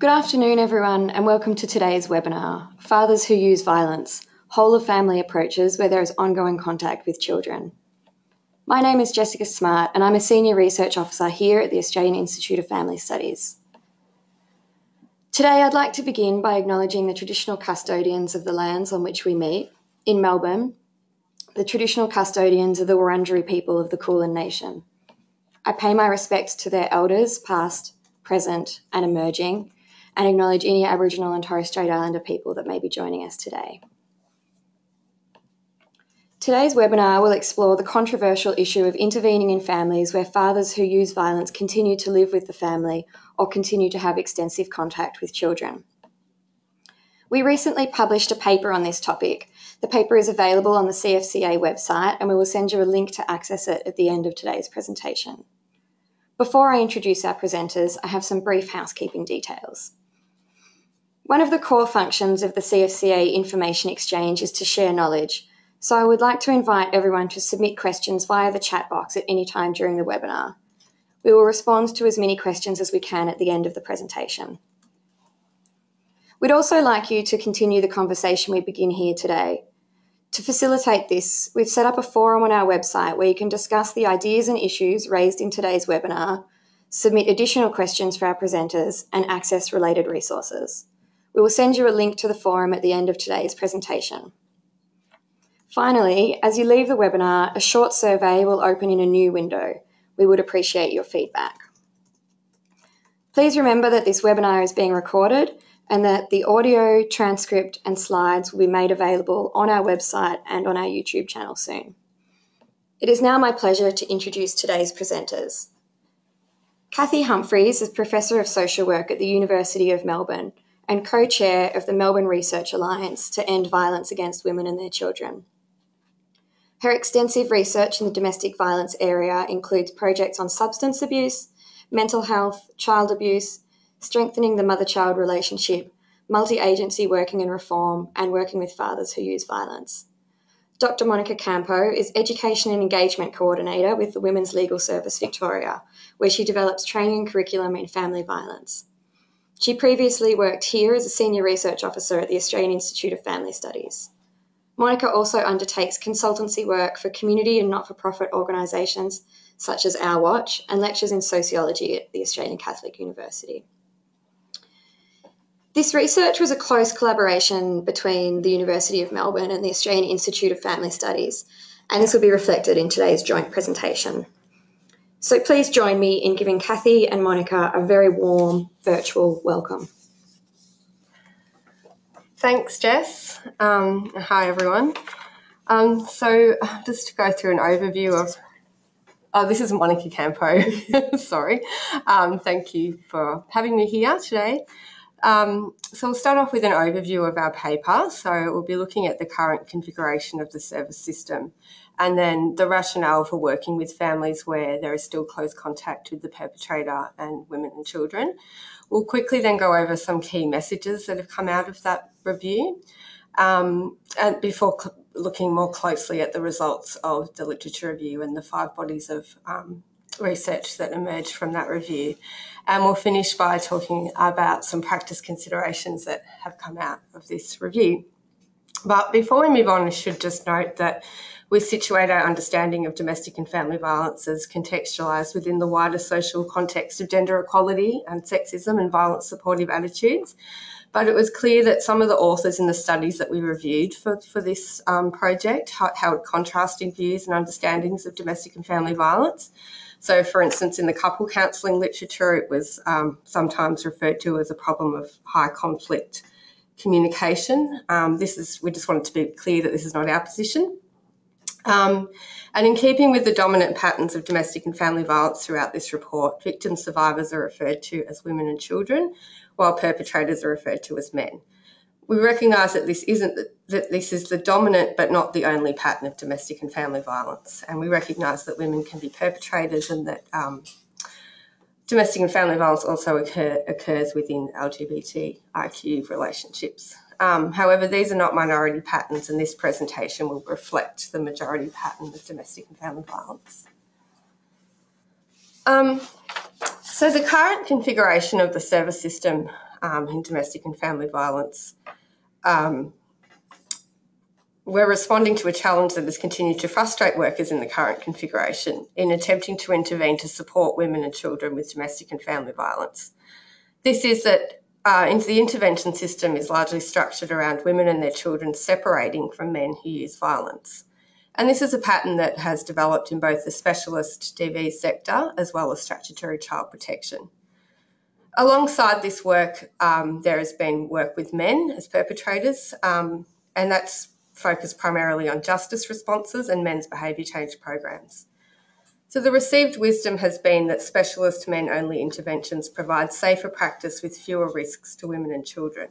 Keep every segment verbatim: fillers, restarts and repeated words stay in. Good afternoon, everyone, and welcome to today's webinar, Fathers Who Use Violence, Whole of Family Approaches Where There Is Ongoing Contact with Children. My name is Jessica Smart, and I'm a Senior Research Officer here at the Australian Institute of Family Studies. Today, I'd like to begin by acknowledging the traditional custodians of the lands on which we meet in Melbourne, the traditional custodians of the Wurundjeri people of the Kulin Nation. I pay my respects to their elders, past, present, and emerging, and acknowledge any Aboriginal and Torres Strait Islander people that may be joining us today. Today's webinar will explore the controversial issue of intervening in families where fathers who use violence continue to live with the family or continue to have extensive contact with children. We recently published a paper on this topic. The paper is available on the C F C A website, and we will send you a link to access it at the end of today's presentation. Before I introduce our presenters, I have some brief housekeeping details. One of the core functions of the C F C A Information Exchange is to share knowledge, so I would like to invite everyone to submit questions via the chat box at any time during the webinar. We will respond to as many questions as we can at the end of the presentation. We'd also like you to continue the conversation we begin here today. To facilitate this, we've set up a forum on our website where you can discuss the ideas and issues raised in today's webinar, submit additional questions for our presenters, and access related resources. We will send you a link to the forum at the end of today's presentation. Finally, as you leave the webinar, a short survey will open in a new window. We would appreciate your feedback. Please remember that this webinar is being recorded and that the audio, transcript, and slides will be made available on our website and on our YouTube channel soon. It is now my pleasure to introduce today's presenters. Cathy Humphreys is Professor of Social Work at the University of Melbourne and co-chair of the Melbourne Research Alliance to End Violence Against Women and Their Children. Her extensive research in the domestic violence area includes projects on substance abuse, mental health, child abuse, strengthening the mother-child relationship, multi-agency working and reform, and working with fathers who use violence. Doctor Monica Campo is Education and Engagement Coordinator with the Women's Legal Service Victoria, where she develops training and curriculum in family violence. She previously worked here as a Senior Research Officer at the Australian Institute of Family Studies. Monica also undertakes consultancy work for community and not-for-profit organisations such as Our Watch and lectures in sociology at the Australian Catholic University. This research was a close collaboration between the University of Melbourne and the Australian Institute of Family Studies, and this will be reflected in today's joint presentation. So please join me in giving Cathy and Monica a very warm virtual welcome. Thanks, Jess. Um, hi, everyone. Um, so just to go through an overview of... Oh, this is Monica Campo. Sorry. Um, thank you for having me here today. Um, so we'll start off with an overview of our paper. So we'll be looking at the current configuration of the service system and then the rationale for working with families where there is still close contact with the perpetrator and women and children. We'll quickly then go over some key messages that have come out of that review um, and before looking more closely at the results of the literature review and the five bodies of um, research that emerged from that review. And we'll finish by talking about some practice considerations that have come out of this review. But before we move on, I should just note that we situate our understanding of domestic and family violence as contextualised within the wider social context of gender equality and sexism and violence supportive attitudes. But it was clear that some of the authors in the studies that we reviewed for, for this um, project held contrasting views and understandings of domestic and family violence. So, for instance, in the couple counselling literature, it was um, sometimes referred to as a problem of high conflict communication. Um, this is, we just wanted to be clear that this is not our position. Um, and in keeping with the dominant patterns of domestic and family violence throughout this report, victim survivors are referred to as women and children, while perpetrators are referred to as men. We recognise that this isn't the, that this is the dominant but not the only pattern of domestic and family violence, and we recognise that women can be perpetrators and that um, domestic and family violence also occur, occurs within L G B T I Q relationships. Um, however, these are not minority patterns, and this presentation will reflect the majority pattern of domestic and family violence. Um, so the current configuration of the service system um, in domestic and family violence. Um, we're responding to a challenge that has continued to frustrate workers in the current configuration in attempting to intervene to support women and children with domestic and family violence. This is that uh, the intervention system is largely structured around women and their children separating from men who use violence. And this is a pattern that has developed in both the specialist D V sector as well as statutory child protection. Alongside this work, um, there has been work with men as perpetrators, um, and that's focused primarily on justice responses and men's behaviour change programs. So the received wisdom has been that specialist men-only interventions provide safer practice with fewer risks to women and children.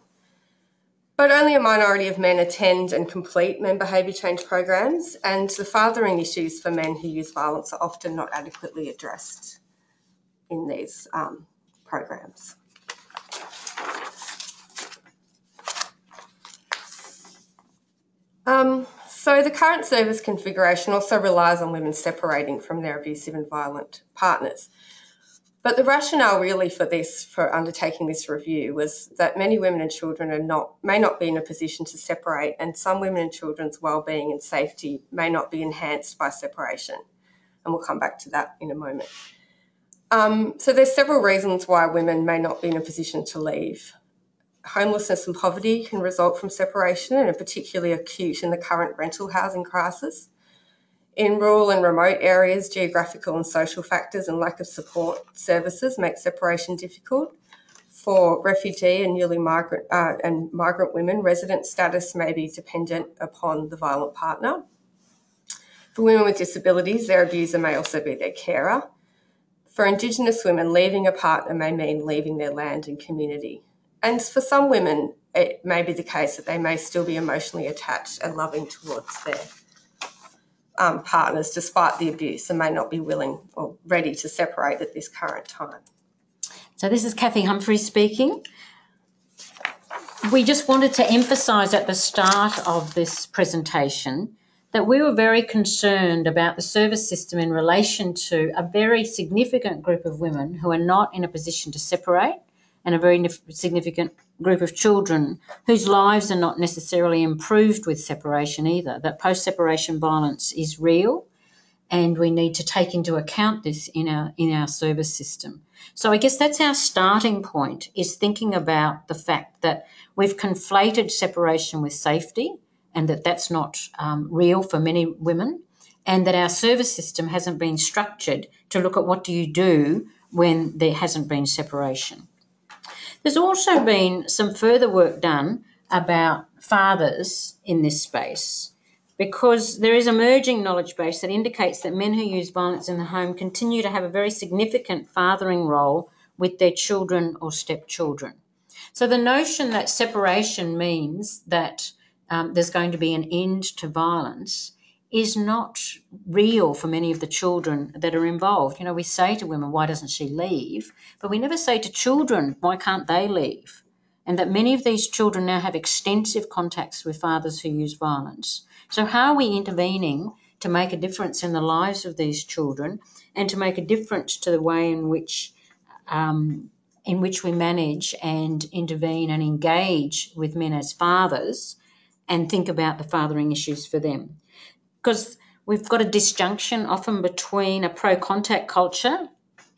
But only a minority of men attend and complete men behaviour change programs, and the fathering issues for men who use violence are often not adequately addressed in these um, programs. Um, so the current service configuration also relies on women separating from their abusive and violent partners. But the rationale really for this, for undertaking this review, was that many women and children are not, may not be in a position to separate, and some women and children's wellbeing and safety may not be enhanced by separation. And we'll come back to that in a moment. Um, so there's several reasons why women may not be in a position to leave. Homelessness and poverty can result from separation and are particularly acute in the current rental housing crisis. In rural and remote areas, geographical and social factors and lack of support services make separation difficult. For refugee and newly migrant uh, and migrant women, resident status may be dependent upon the violent partner. For women with disabilities, their abuser may also be their carer. For Indigenous women, leaving a partner may mean leaving their land and community. And for some women, it may be the case that they may still be emotionally attached and loving towards their Um, partners despite the abuse and may not be willing or ready to separate at this current time. So this is Cathy Humphreys speaking. We just wanted to emphasise at the start of this presentation that we were very concerned about the service system in relation to a very significant group of women who are not in a position to separate and a very significant group of children whose lives are not necessarily improved with separation either, that post-separation violence is real and we need to take into account this in our, in our service system. So I guess that's our starting point, is thinking about the fact that we've conflated separation with safety and that that's not um, real for many women, and that our service system hasn't been structured to look at what do you do when there hasn't been separation. There's also been some further work done about fathers in this space, because there is an emerging knowledge base that indicates that men who use violence in the home continue to have a very significant fathering role with their children or stepchildren. So the notion that separation means that um, there's going to be an end to violence is not real for many of the children that are involved. You know, we say to women, why doesn't she leave? But we never say to children, why can't they leave? And that many of these children now have extensive contacts with fathers who use violence. So how are we intervening to make a difference in the lives of these children and to make a difference to the way in which, um, in which we manage and intervene and engage with men as fathers and think about the fathering issues for them? Because we've got a disjunction often between a pro-contact culture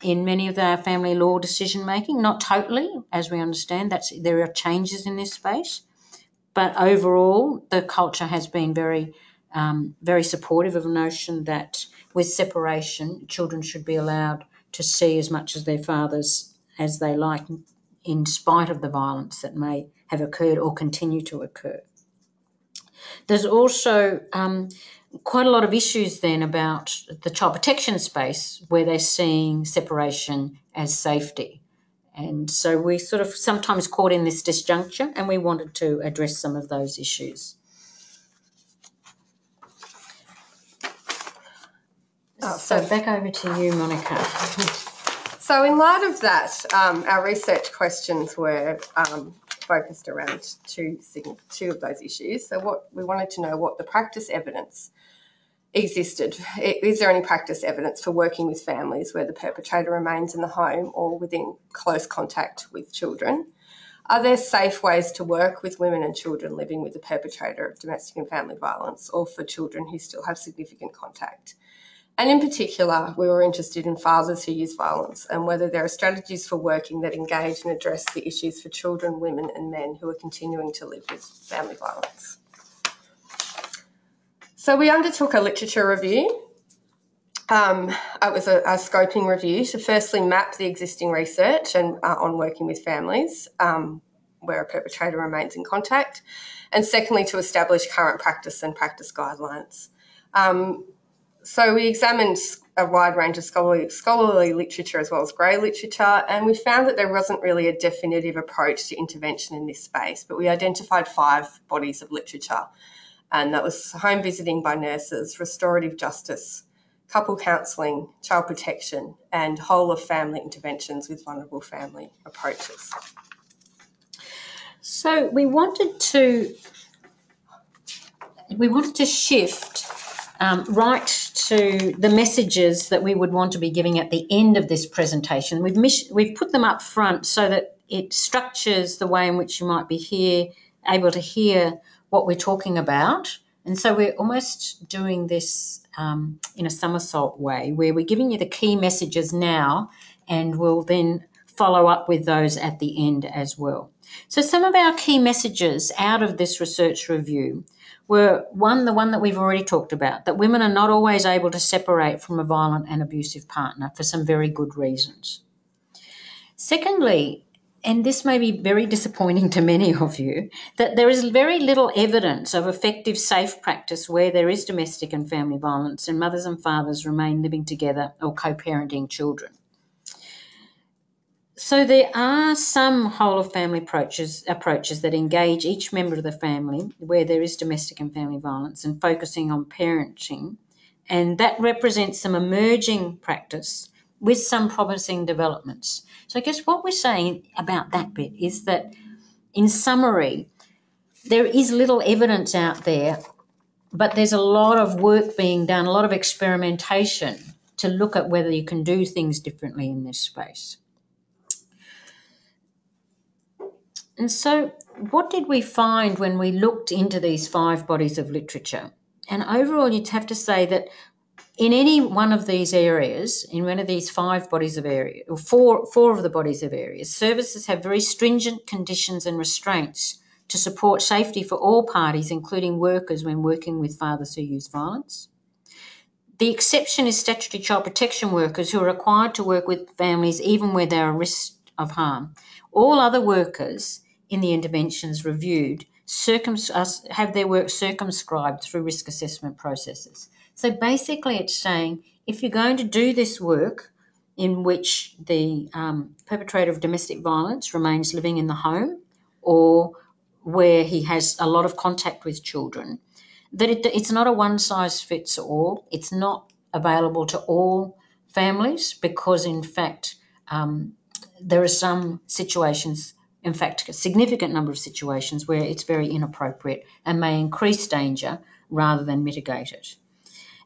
in many of our family law decision-making, not totally, as we understand, that's, there are changes in this space, but overall the culture has been very, um, very supportive of the notion that with separation children should be allowed to see as much as their fathers as they like in spite of the violence that may have occurred or continue to occur. There's also um, quite a lot of issues then about the child protection space where they're seeing separation as safety. And so we're sort of sometimes caught in this disjuncture, and we wanted to address some of those issues. Oh, so back over to you, Monica. So in light of that, um, our research questions were um, focused around two, two of those issues. So what we wanted to know what the practice evidence existed. Is there any practice evidence for working with families where the perpetrator remains in the home or within close contact with children? Are there safe ways to work with women and children living with the perpetrator of domestic and family violence, or for children who still have significant contact? And in particular, we were interested in fathers who use violence and whether there are strategies for working that engage and address the issues for children, women and men who are continuing to live with family violence. So we undertook a literature review. Um, it was a, a scoping review to firstly map the existing research and uh, on working with families um, where a perpetrator remains in contact, and secondly to establish current practice and practice guidelines. Um, so we examined a wide range of scholarly, scholarly literature as well as grey literature, and we found that there wasn't really a definitive approach to intervention in this space, but we identified five bodies of literature, and that was home visiting by nurses, restorative justice, couple counselling, child protection, and whole of family interventions with vulnerable family approaches. So we wanted to we wanted to shift um, right to the messages that we would want to be giving at the end of this presentation. We've mis- we've put them up front so that it structures the way in which you might be here able to hear what we're talking about. And so we're almost doing this um, in a somersault way, where we're giving you the key messages now and we'll then follow up with those at the end as well. So some of our key messages out of this research review were, one, the one that we've already talked about, that women are not always able to separate from a violent and abusive partner for some very good reasons. Secondly, and this may be very disappointing to many of you, that there is very little evidence of effective safe practice where there is domestic and family violence and mothers and fathers remain living together or co-parenting children. So there are some whole of family approaches, approaches that engage each member of the family where there is domestic and family violence and focusing on parenting, and that represents some emerging practice with some promising developments. So I guess what we're saying about that bit is that, in summary, there is little evidence out there, but there's a lot of work being done, a lot of experimentation to look at whether you can do things differently in this space. And so what did we find when we looked into these five bodies of literature? And overall, you'd have to say that in any one of these areas, in one of these five bodies of area, or four, four of the bodies of areas, services have very stringent conditions and restraints to support safety for all parties, including workers when working with fathers who use violence. The exception is statutory child protection workers who are required to work with families even where there are risks of harm. All other workers in the interventions reviewed circums- have their work circumscribed through risk assessment processes. So basically it's saying if you're going to do this work in which the um, perpetrator of domestic violence remains living in the home or where he has a lot of contact with children, that it, it's not a one-size-fits-all. It's not available to all families because, in fact, um, there are some situations, in fact, a significant number of situations where it's very inappropriate and may increase danger rather than mitigate it.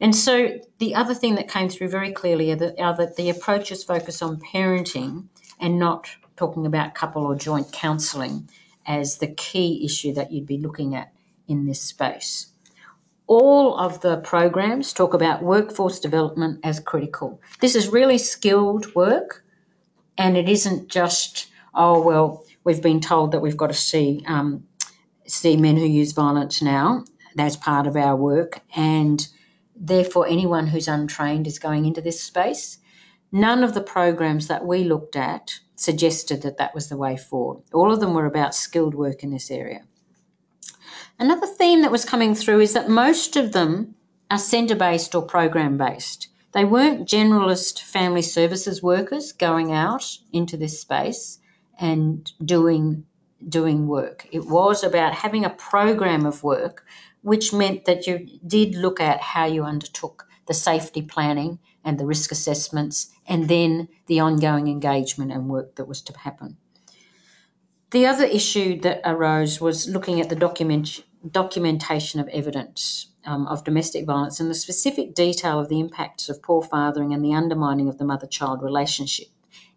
And so the other thing that came through very clearly are, the, are that the approaches focus on parenting and not talking about couple or joint counselling as the key issue that you'd be looking at in this space. All of the programs talk about workforce development as critical. This is really skilled work, and it isn't just, oh, well, we've been told that we've got to see, um, see men who use violence now. That's part of our work, and therefore, anyone who's untrained is going into this space. None of the programs that we looked at suggested that that was the way forward. All of them were about skilled work in this area. Another theme that was coming through is that most of them are centre-based or program-based. They weren't generalist family services workers going out into this space and doing, doing work. It was about having a program of work, which meant that you did look at how you undertook the safety planning and the risk assessments and then the ongoing engagement and work that was to happen. The other issue that arose was looking at the document, documentation of evidence um, of domestic violence and the specific detail of the impacts of poor fathering and the undermining of the mother-child relationship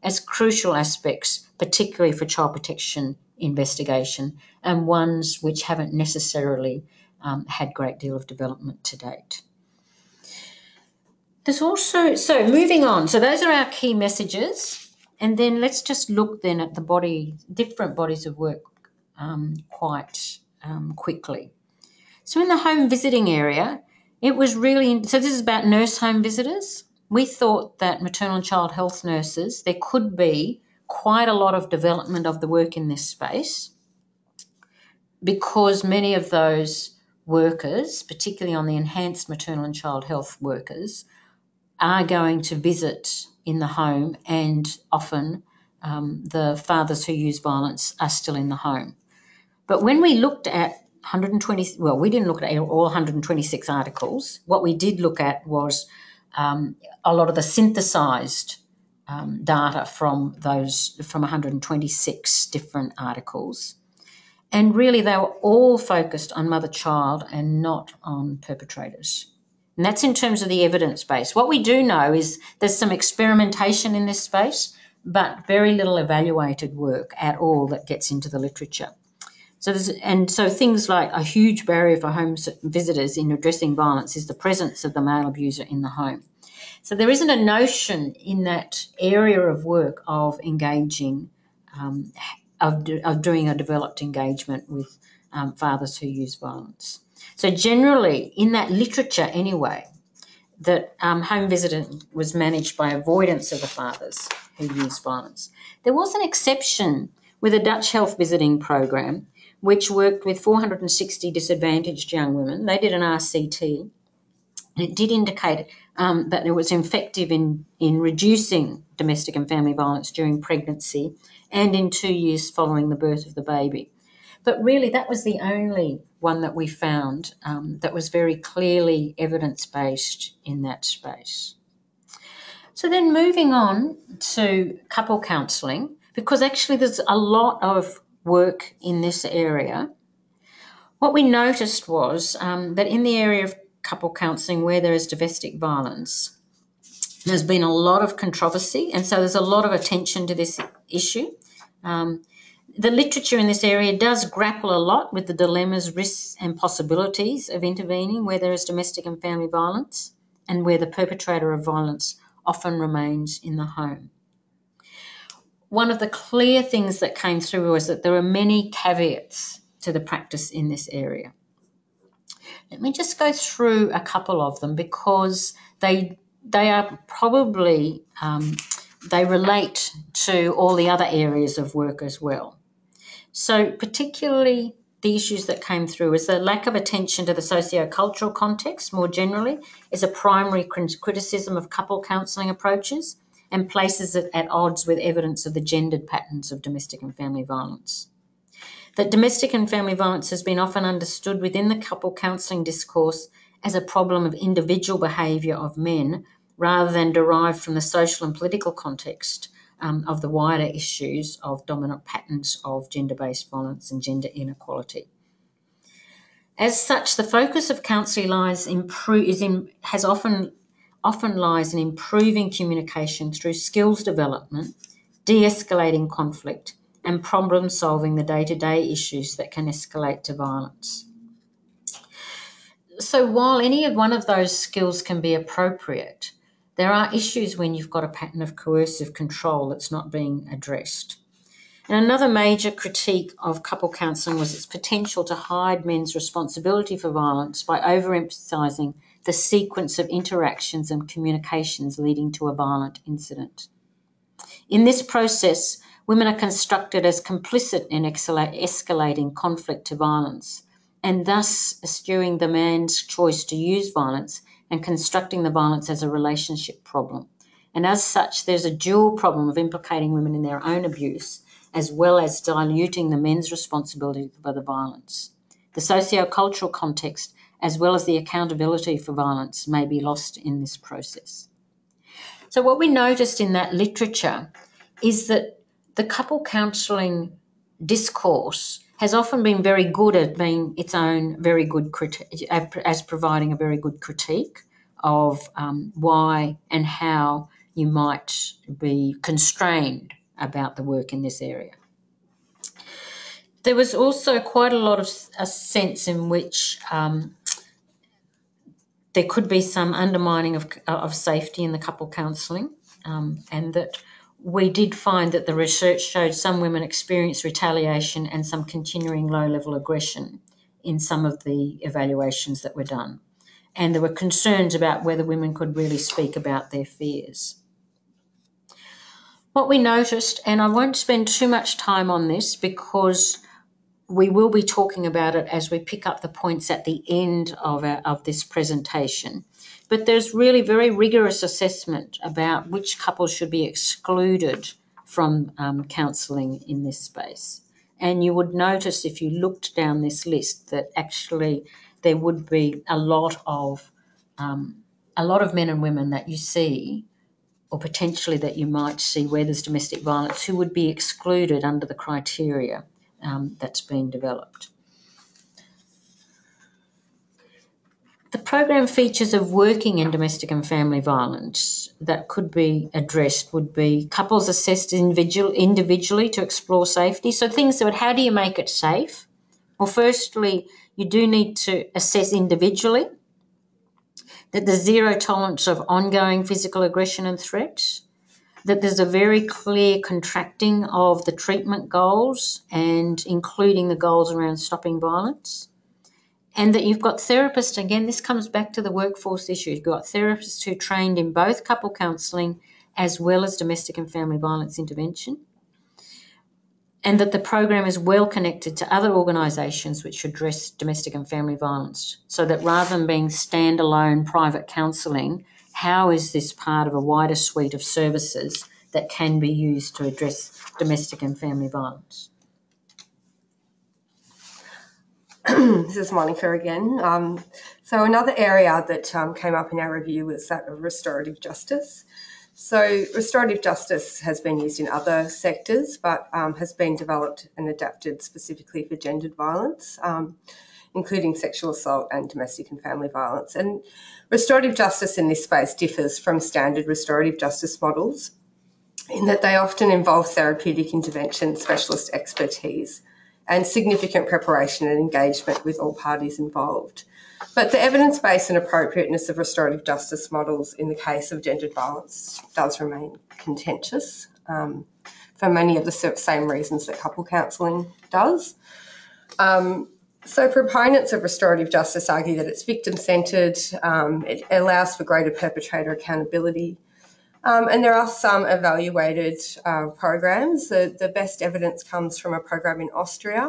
as crucial aspects, particularly for child protection investigation and ones which haven't necessarily um, had a great deal of development to date. There's also, so moving on, so those are our key messages, and then let's just look then at the body, different bodies of work um, quite um, quickly. So in the home visiting area, it was really, so this is about nurse home visitors. We thought that maternal and child health nurses, there could be quite a lot of development of the work in this space because many of those workers, particularly on the enhanced maternal and child health workers, are going to visit in the home, and often um, the fathers who use violence are still in the home. But when we looked at one hundred twenty, well, we didn't look at all one hundred twenty-six articles. What we did look at was um, a lot of the synthesised um, data from those, from one hundred twenty-six different articles. And really they were all focused on mother-child and not on perpetrators. And that's in terms of the evidence base. What we do know is there's some experimentation in this space, but very little evaluated work at all that gets into the literature. So there's, and so things like a huge barrier for home visitors in addressing violence is the presence of the male abuser in the home. So there isn't a notion in that area of work of engaging, um, of, do, of doing a developed engagement with um, fathers who use violence. So generally, in that literature anyway, that um, home visiting was managed by avoidance of the fathers who use violence. There was an exception with a Dutch health visiting program which worked with four hundred sixty disadvantaged young women. They did an R C T. It did indicate um, that it was effective in, in reducing domestic and family violence during pregnancy and in two years following the birth of the baby. But really that was the only one that we found um, that was very clearly evidence-based in that space. So then moving on to couple counselling, because actually there's a lot of work in this area. What we noticed was um, that in the area of couple counselling where there is domestic violence, there's been a lot of controversy, and so there's a lot of attention to this issue. Um, the literature in this area does grapple a lot with the dilemmas, risks and possibilities of intervening where there is domestic and family violence and where the perpetrator of violence often remains in the home. One of the clear things that came through was that there are many caveats to the practice in this area. Let me just go through a couple of them because they they are probably, um, they relate to all the other areas of work as well. So particularly the issues that came through is the lack of attention to the socio-cultural context more generally is a primary criticism of couple counselling approaches, and places it at odds with evidence of the gendered patterns of domestic and family violence. That domestic and family violence has been often understood within the couple counselling discourse as a problem of individual behaviour of men rather than derived from the social and political context um, of the wider issues of dominant patterns of gender-based violence and gender inequality. As such, the focus of counselling lies improve, is in, has often often lies in improving communication through skills development, de-escalating conflict, and problem-solving the day-to-day issues that can escalate to violence. So while any of one of those skills can be appropriate, there are issues when you've got a pattern of coercive control that's not being addressed. And another major critique of couple counselling was its potential to hide men's responsibility for violence by overemphasising the sequence of interactions and communications leading to a violent incident. In this process, women are constructed as complicit in escalating conflict to violence, and thus eschewing the man's choice to use violence and constructing the violence as a relationship problem. And as such, there's a dual problem of implicating women in their own abuse as well as diluting the men's responsibility for the violence. The socio-cultural context as well as the accountability for violence may be lost in this process. So what we noticed in that literature is that the couple counselling discourse has often been very good at being its own very good critique, as providing a very good critique of um, why and how you might be constrained about the work in this area. there was also quite a lot of a sense in which um, there could be some undermining of, of safety in the couple counselling, um, and that we did find that the research showed some women experienced retaliation and some continuing low-level aggression in some of the evaluations that were done. And there were concerns about whether women could really speak about their fears. What we noticed, and I won't spend too much time on this because we will be talking about it as we pick up the points at the end of, our, of this presentation, but there's really very rigorous assessment about which couples should be excluded from um, counselling in this space. And you would notice if you looked down this list that actually there would be a lot of um, a lot of men and women that you see, or potentially that you might see where there's domestic violence, who would be excluded under the criteria um, that's been developed. The program features of working in domestic and family violence that could be addressed would be couples assessed individual, individually to explore safety. So things that, how do you make it safe? Well, firstly, you do need to assess individually that there's zero tolerance of ongoing physical aggression and threats, that there's a very clear contracting of the treatment goals and including the goals around stopping violence. And that you've got therapists, again, this comes back to the workforce issue. You've got therapists who are trained in both couple counselling as well as domestic and family violence intervention. And that the program is well connected to other organisations which address domestic and family violence. So that rather than being standalone private counselling, how is this part of a wider suite of services that can be used to address domestic and family violence? This is Monica again. Um, so another area that um, came up in our review was that of restorative justice. So restorative justice has been used in other sectors but um, has been developed and adapted specifically for gendered violence, um, including sexual assault and domestic and family violence. And restorative justice in this space differs from standard restorative justice models in that they often involve therapeutic intervention, specialist expertise, and significant preparation and engagement with all parties involved. But the evidence base and appropriateness of restorative justice models in the case of gendered violence does remain contentious um, for many of the same reasons that couple counselling does. Um, so proponents of restorative justice argue that it's victim-centred, um, it allows for greater perpetrator accountability, Um, and there are some evaluated uh, programs. The, the best evidence comes from a program in Austria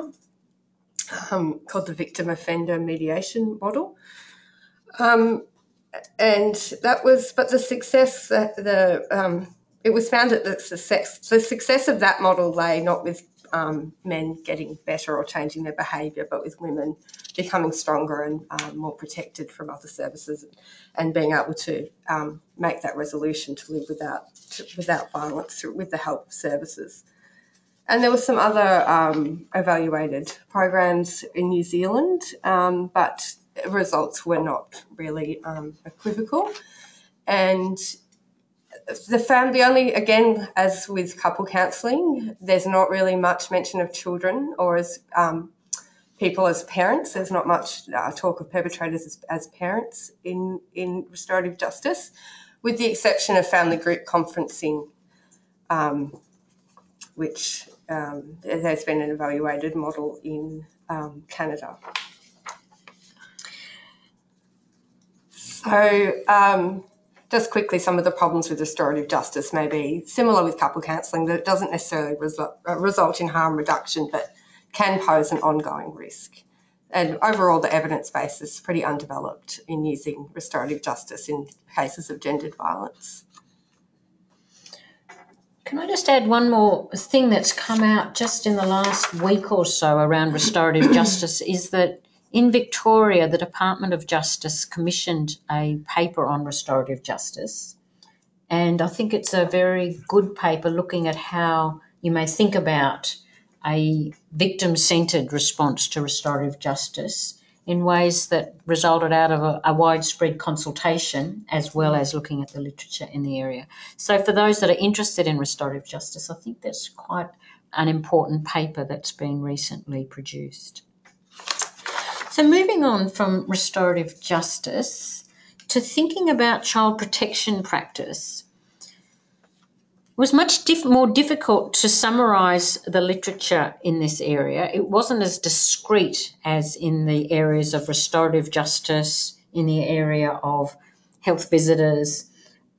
um, called the Victim Offender Mediation Model. Um, and that was, but the success, that the, um, it was found that the success, the success of that model lay not with um, men getting better or changing their behaviour, but with women becoming stronger and um, more protected from other services and being able to um, make that resolution to live without to, without violence with the help of services. And there were some other um, evaluated programs in New Zealand, um, but results were not really um, equivocal. And the family only, again, as with couple counselling, there's not really much mention of children or as um, people as parents. There's not much uh, talk of perpetrators as, as parents in, in restorative justice, with the exception of family group conferencing, um, which um, there's been an evaluated model in um, Canada. So um, just quickly, some of the problems with restorative justice may be similar with couple counselling, that it doesn't necessarily result, result in harm reduction, but can pose an ongoing risk. And overall, the evidence base is pretty undeveloped in using restorative justice in cases of gendered violence. Can I just add one more thing that's come out just in the last week or so around restorative justice is that in Victoria, the Department of Justice commissioned a paper on restorative justice, and I think it's a very good paper looking at how you may think about a victim-centred response to restorative justice in ways that resulted out of a, a widespread consultation as well as looking at the literature in the area. So for those that are interested in restorative justice, I think that's quite an important paper that's been recently produced. So moving on from restorative justice to thinking about child protection practice, was much diff- more difficult to summarise the literature in this area. It wasn't as discrete as in the areas of restorative justice, in the area of health visitors,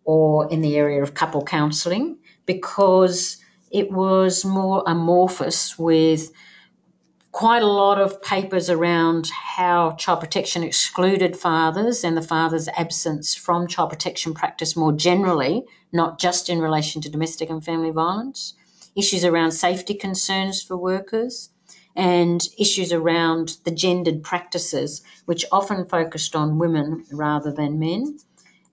or in the area of couple counselling, because it was more amorphous with quite a lot of papers around how child protection excluded fathers and the father's absence from child protection practice more generally, not just in relation to domestic and family violence, issues around safety concerns for workers, and issues around the gendered practices, which often focused on women rather than men.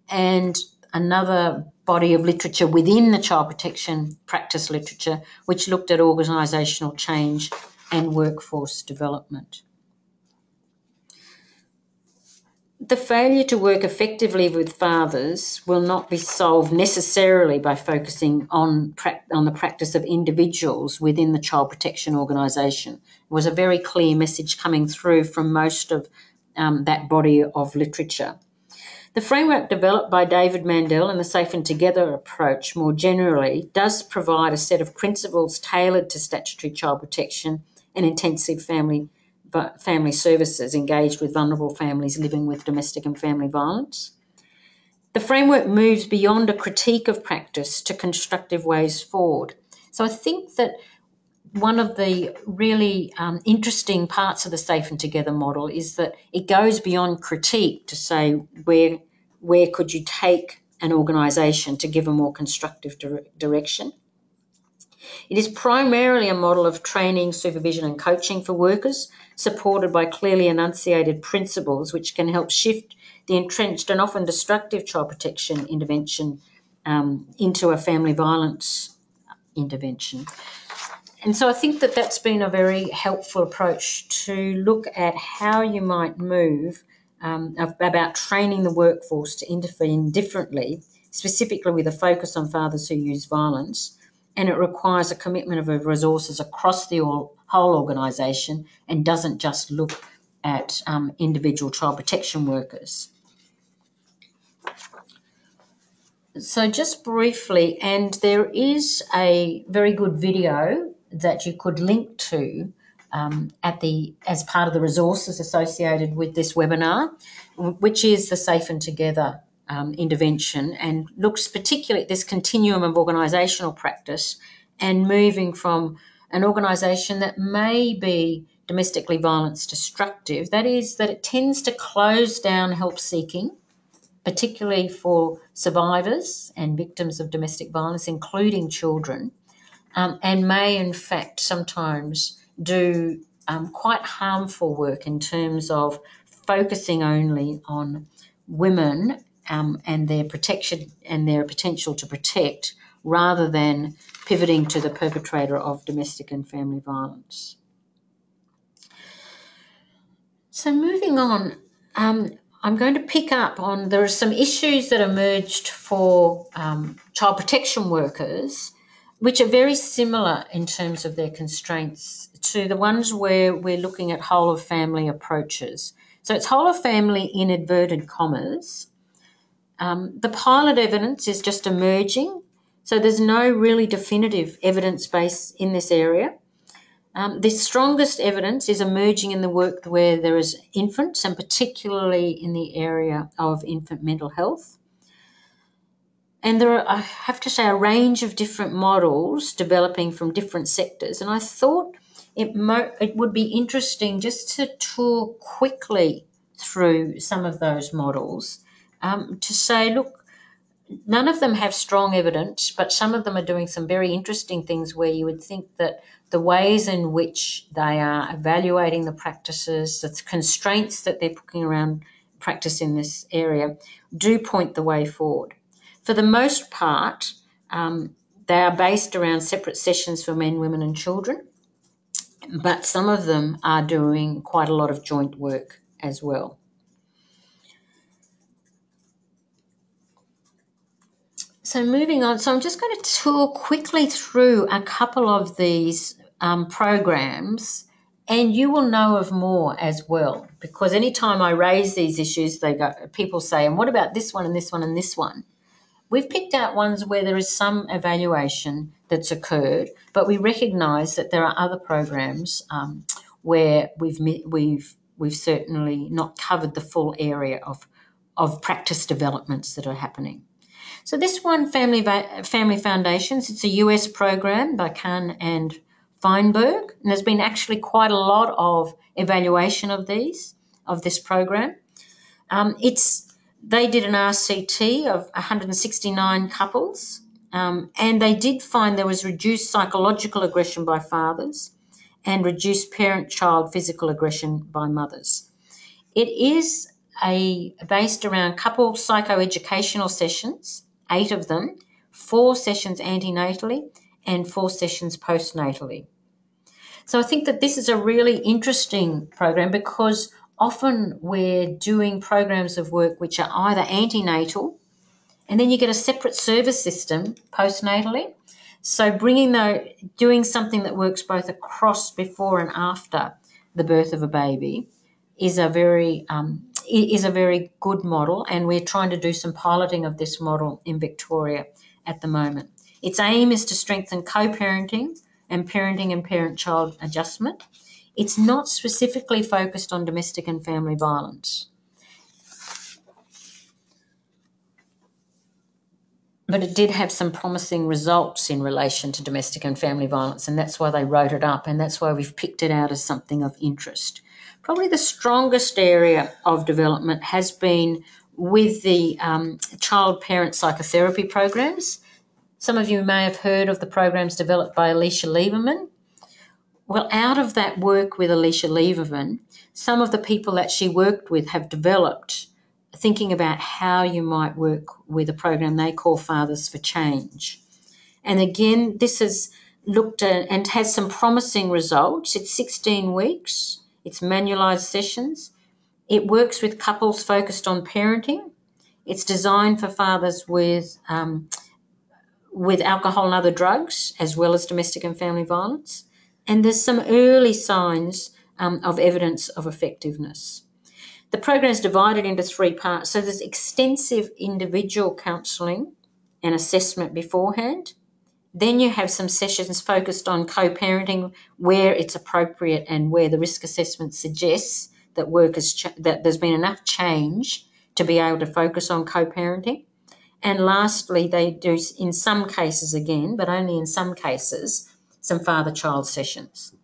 And another body of literature within the child protection practice literature, which looked at organisational change and workforce development. The failure to work effectively with fathers will not be solved necessarily by focusing on, on the practice of individuals within the child protection organisation. It was a very clear message coming through from most of um, that body of literature. The framework developed by David Mandel and the Safe and Together approach more generally does provide a set of principles tailored to statutory child protection and intensive family, family services engaged with vulnerable families living with domestic and family violence. The framework moves beyond a critique of practice to constructive ways forward. So I think that one of the really um, interesting parts of the Safe and Together model is that it goes beyond critique to say where where could you take an organisation to give a more constructive dire- direction. It is primarily a model of training, supervision and coaching for workers, supported by clearly enunciated principles which can help shift the entrenched and often destructive child protection intervention um, into a family violence intervention. And so I think that that's been a very helpful approach to look at how you might move um, about training the workforce to intervene differently, specifically with a focus on fathers who use violence, and it requires a commitment of resources across the whole organisation and doesn't just look at um, individual child protection workers. So just briefly, and there is a very good video that you could link to um, at the as part of the resources associated with this webinar, which is the Safe and Together um, intervention, and looks particularly at this continuum of organisational practice and moving from an organisation that may be domestically violence destructive, that is that it tends to close down help seeking, particularly for survivors and victims of domestic violence, including children, Um, and may in fact sometimes do um, quite harmful work in terms of focusing only on women um, and their protection and their potential to protect, rather than pivoting to the perpetrator of domestic and family violence. So moving on, um, I'm going to pick up on, there are some issues that emerged for um, child protection workers which are very similar in terms of their constraints to the ones where we're looking at whole of family approaches. So it's whole of family in inverted commas. Um, the pilot evidence is just emerging, so there's no really definitive evidence base in this area. Um, the strongest evidence is emerging in the work where there is infants, and particularly in the area of infant mental health. And there are, I have to say, a range of different models developing from different sectors. And I thought it, mo- it would be interesting just to tour quickly through some of those models um, to say, look, none of them have strong evidence, but some of them are doing some very interesting things where you would think that the ways in which they are evaluating the practices, the constraints that they're putting around practice in this area, do point the way forward. For the most part, um, they are based around separate sessions for men, women and children, but some of them are doing quite a lot of joint work as well. So So moving on, so I'm just going to tour quickly through a couple of these um, programs, and you will know of more as well, because anytime I raise these issues, they go, people say, and what about this one and this one and this one? We've picked out ones where there is some evaluation that's occurred, but we recognise that there are other programs um, where we've we've we've certainly not covered the full area of of practice developments that are happening. So this one, Family Family Foundations, it's a U S program by Kahn and Feinberg, and there's been actually quite a lot of evaluation of these of this program. Um, it's They did an R C T of one hundred sixty-nine couples, um, and they did find there was reduced psychological aggression by fathers and reduced parent-child physical aggression by mothers. It is a based around couple psychoeducational sessions, eight of them, four sessions antenatally and four sessions postnatally. So I think that this is a really interesting program, because often we're doing programs of work which are either antenatal, and then you get a separate service system postnatally. So bringing the, doing something that works both across, before and after the birth of a baby is a very um, is a very good model, and we're trying to do some piloting of this model in Victoria at the moment. Its aim is to strengthen co-parenting and parenting and parent-child adjustment. It's not specifically focused on domestic and family violence, but it did have some promising results in relation to domestic and family violence, and that's why they wrote it up, and that's why we've picked it out as something of interest. Probably the strongest area of development has been with the um, child-parent psychotherapy programs. Some of you may have heard of the programs developed by Alicia Lieberman. Well, out of that work with Alicia Lieberman, some of the people that she worked with have developed thinking about how you might work with a program they call Fathers for Change. And again, this has looked at and has some promising results. It's sixteen weeks. It's manualised sessions. It works with couples focused on parenting. It's designed for fathers with, um, with alcohol and other drugs, as well as domestic and family violence. And there's some early signs um, of evidence of effectiveness. The program is divided into three parts. So there's extensive individual counselling and assessment beforehand. Then you have some sessions focused on co-parenting where it's appropriate and where the risk assessment suggests that work is that there's been enough change to be able to focus on co-parenting. And lastly, they do, in some cases again, but only in some cases, some father-child sessions.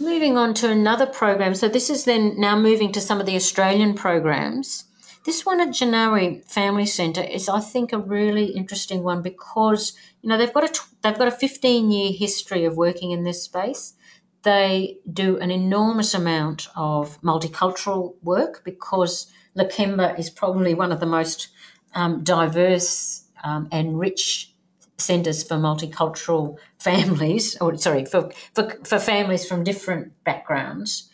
Moving on to another program. So this is then now moving to some of the Australian programs. This one at Janari Family Centre is, I think, a really interesting one, because you know they've got a they've got a fifteen-year history of working in this space. They do an enormous amount of multicultural work, because Lakemba is probably one of the most um, diverse um, and rich centres for multicultural families, or sorry, for, for, for families from different backgrounds,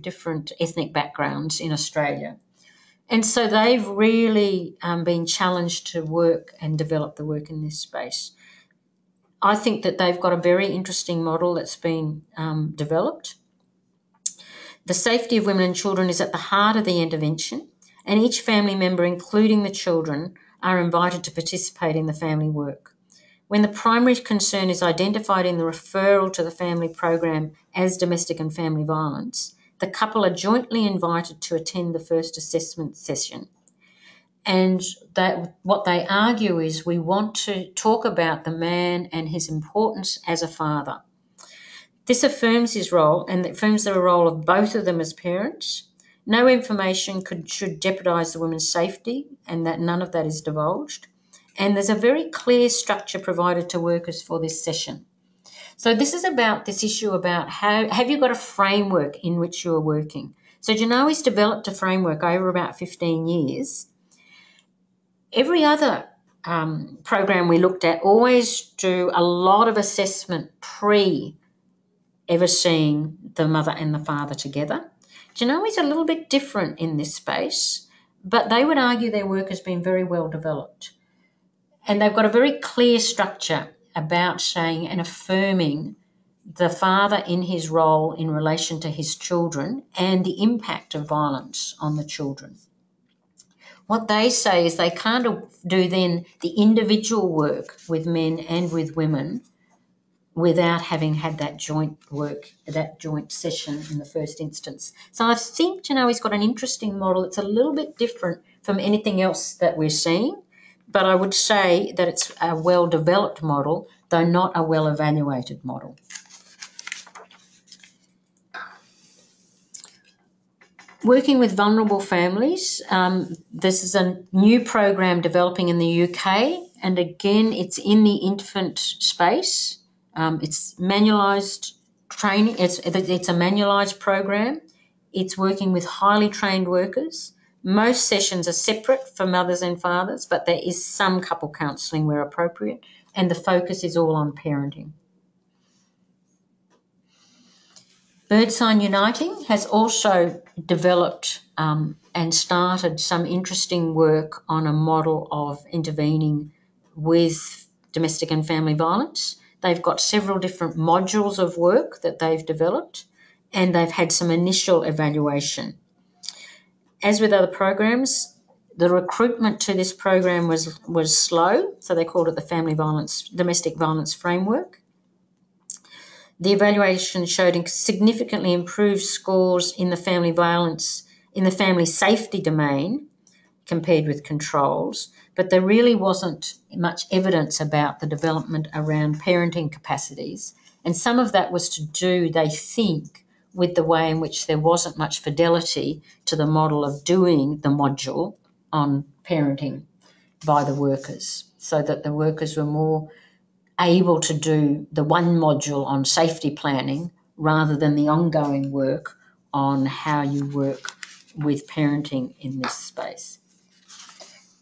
different ethnic backgrounds in Australia. And so they've really um, been challenged to work and develop the work in this space. I think that they've got a very interesting model that's been um, developed. The safety of women and children is at the heart of the intervention, and each family member, including the children, are invited to participate in the family work. When the primary concern is identified in the referral to the family program as domestic and family violence, the couple are jointly invited to attend the first assessment session. And that, what they argue is, we want to talk about the man and his importance as a father. This affirms his role, and affirms the role of both of them as parents. No information could, should jeopardise the woman's safety, and that none of that is divulged. And there's a very clear structure provided to workers for this session. So this is about this issue about how, have you got a framework in which you are working? So Janari's developed a framework over about fifteen years. Every other um, program we looked at always do a lot of assessment pre ever seeing the mother and the father together. Janari's a little bit different in this space, but they would argue their work has been very well developed. And they've got a very clear structure about saying and affirming the father in his role in relation to his children and the impact of violence on the children. What they say is they can't do then the individual work with men and with women without having had that joint work, that joint session in the first instance. So I think Janari's got an interesting model. It's a little bit different from anything else that we're seeing, but I would say that it's a well-developed model, though not a well-evaluated model. Working with vulnerable families, um, this is a new program developing in the U K, and again, it's in the infant space. Um, it's manualised training. It's, it's a manualised program. It's working with highly trained workers. Most sessions are separate for mothers and fathers, but there is some couple counselling where appropriate, and the focus is all on parenting. BirdSign Uniting has also developed um, and started some interesting work on a model of intervening with domestic and family violence. They've got several different modules of work that they've developed, and they've had some initial evaluation. As with other programs, the recruitment to this program was, was slow, so they called it the Family Violence, Domestic Violence Framework. The evaluation showed significantly improved scores in the family violence, in the family safety domain compared with controls, but there really wasn't much evidence about the development around parenting capacities. And some of that was to do, they think, with the way in which there wasn't much fidelity to the model of doing the module on parenting by the workers, so that the workers were more able to do the one module on safety planning rather than the ongoing work on how you work with parenting in this space.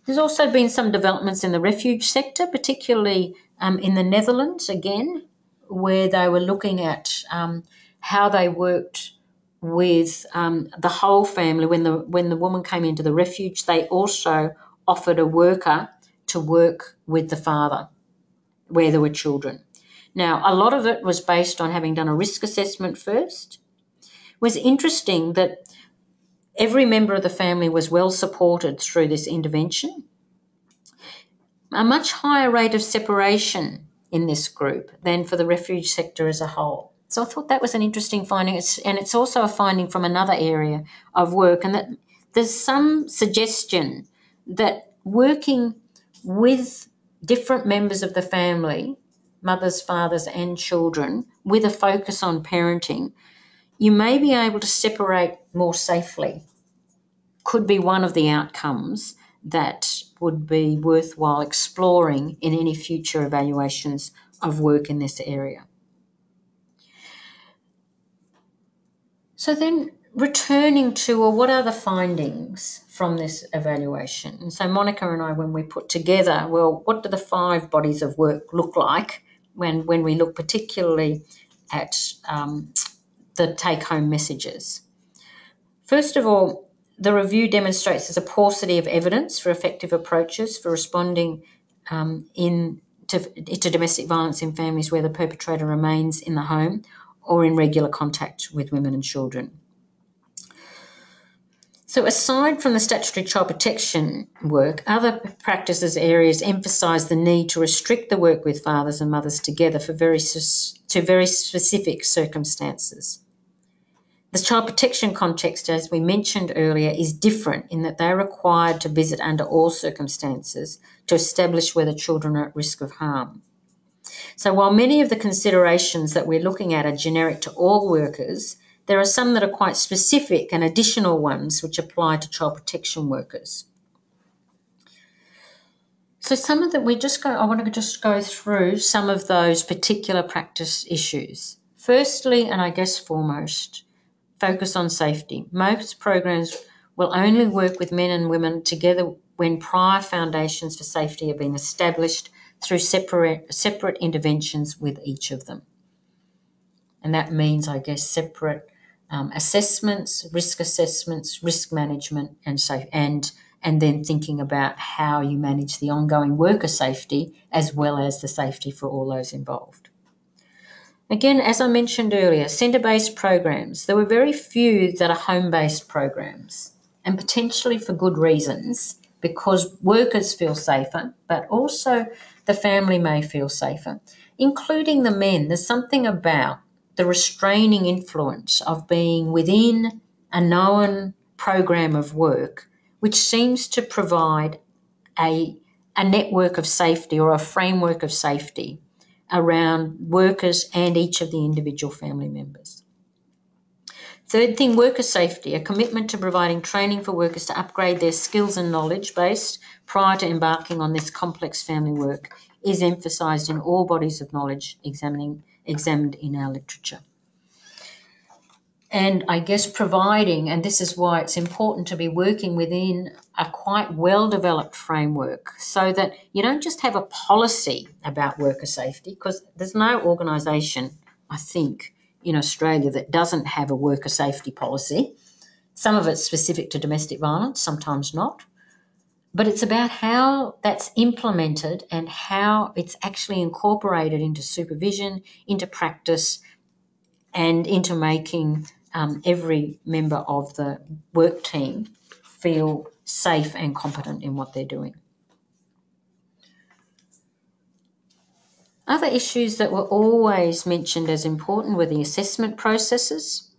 There's also been some developments in the refuge sector, particularly um, in the Netherlands, again, where they were looking at um, how they worked with um, the whole family. When the, when the woman came into the refuge, they also offered a worker to work with the father where there were children. Now, a lot of it was based on having done a risk assessment first. It was interesting that every member of the family was well supported through this intervention. A much higher rate of separation in this group than for the refuge sector as a whole. So I thought that was an interesting finding, it's, and it's also a finding from another area of work, and that there's some suggestion that working with different members of the family, mothers, fathers and children, with a focus on parenting, you may be able to separate more safely. Could be one of the outcomes that would be worthwhile exploring in any future evaluations of work in this area. So then returning to, well, what are the findings from this evaluation? And so Monica and I, when we put together, well, what do the five bodies of work look like when, when we look particularly at um, the take-home messages? First of all, the review demonstrates there's a paucity of evidence for effective approaches for responding um, in to, to domestic violence in families where the perpetrator remains in the home or in regular contact with women and children. So aside from the statutory child protection work, other practices areas emphasise the need to restrict the work with fathers and mothers together for very, to very specific circumstances. The child protection context, as we mentioned earlier, is different in that they're required to visit under all circumstances to establish whether children are at risk of harm. So while many of the considerations that we're looking at are generic to all workers, there are some that are quite specific and additional ones which apply to child protection workers. So some of that we just go, I want to just go through some of those particular practice issues. Firstly, and I guess foremost, focus on safety. Most programs will only work with men and women together when prior foundations for safety have been established through separate, separate interventions with each of them. And that means, I guess, separate Um, assessments, risk assessments, risk management, and safe and and then thinking about how you manage the ongoing worker safety as well as the safety for all those involved. Again, as I mentioned earlier, centre-based programs. There were very few that are home-based programs, and potentially for good reasons, because workers feel safer, but also the family may feel safer, including the men. There's something about the restraining influence of being within a known program of work, which seems to provide a, a network of safety or a framework of safety around workers and each of the individual family members. Third thing, worker safety, a commitment to providing training for workers to upgrade their skills and knowledge base prior to embarking on this complex family work is emphasised in all bodies of knowledge examining, examined in our literature. And I guess providing, and this is why it's important to be working within a quite well-developed framework so that you don't just have a policy about worker safety, because there's no organisation, I think, in Australia that doesn't have a worker safety policy. Some of it's specific to domestic violence, sometimes not. But it's about how that's implemented and how it's actually incorporated into supervision, into practice, and into making um, every member of the work team feel safe and competent in what they're doing. Other issues that were always mentioned as important were the assessment processes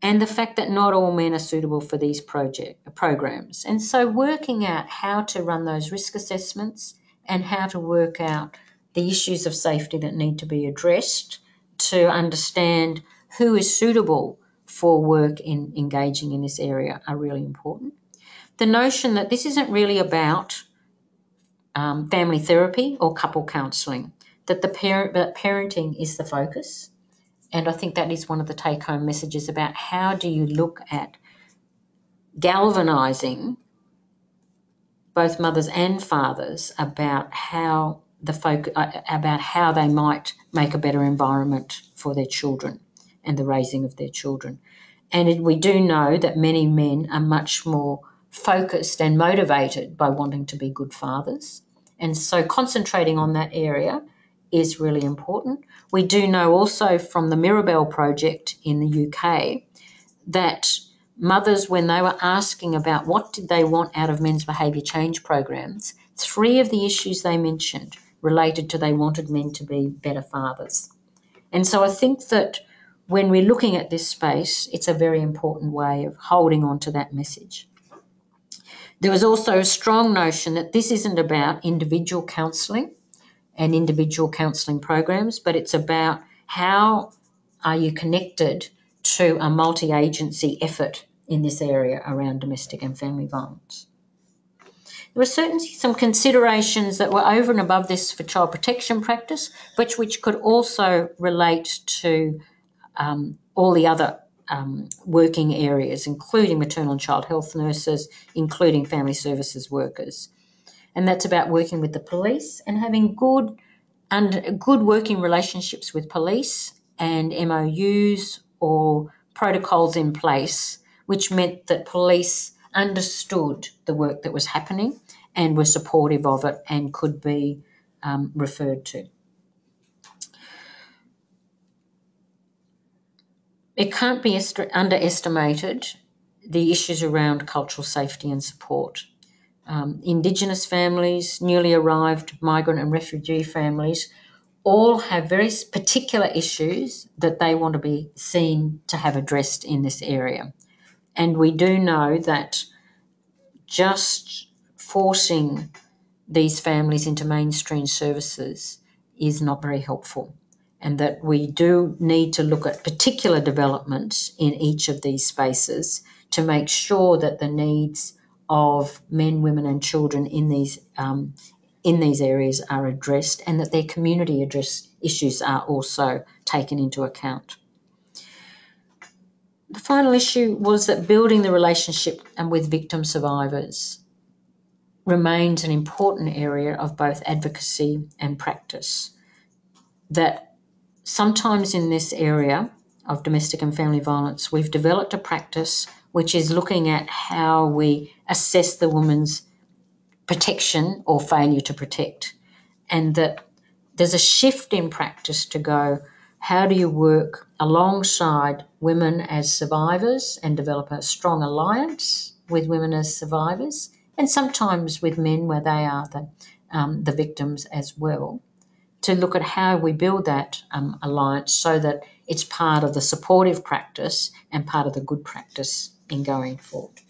and the fact that not all men are suitable for these project, programs. And so working out how to run those risk assessments and how to work out the issues of safety that need to be addressed to understand who is suitable for work in engaging in this area are really important. The notion that this isn't really about um, family therapy or couple counselling, that the parent, that parenting is the focus, and I think that is one of the take-home messages about how do you look at galvanising both mothers and fathers about how the focus, about how they might make a better environment for their children and the raising of their children. And we do know that many men are much more focused and motivated by wanting to be good fathers. And so concentrating on that area is really important. We do know also from the Mirabelle project in the U K that mothers, when they were asking about what did they want out of men's behaviour change programs, three of the issues they mentioned related to they wanted men to be better fathers. And so I think that when we're looking at this space, it's a very important way of holding on to that message. There was also a strong notion that this isn't about individual counselling and individual counselling programs, but it's about how are you connected to a multi-agency effort in this area around domestic and family violence. There were certainly some considerations that were over and above this for child protection practice, but which could also relate to um, all the other um, working areas, including maternal and child health nurses, including family services workers. And that's about working with the police and having good and good working relationships with police and M O Us or protocols in place, which meant that police understood the work that was happening and were supportive of it and could be um, referred to. It can't be underestimated the issues around cultural safety and support. Um, Indigenous families, newly arrived migrant and refugee families all have very particular issues that they want to be seen to have addressed in this area. And we do know that just forcing these families into mainstream services is not very helpful, and that we do need to look at particular developments in each of these spaces to make sure that the needs of men, women and children in these, um, in these areas are addressed, and that their community address issues are also taken into account. The final issue was that building the relationship and with victim survivors remains an important area of both advocacy and practice. That sometimes in this area of domestic and family violence, we've developed a practice which is looking at how we assess the woman's protection or failure to protect, and that there's a shift in practice to go, how do you work alongside women as survivors and develop a strong alliance with women as survivors, and sometimes with men where they are the, um, the victims as well, to look at how we build that um, alliance so that it's part of the supportive practice and part of the good practice in going forward.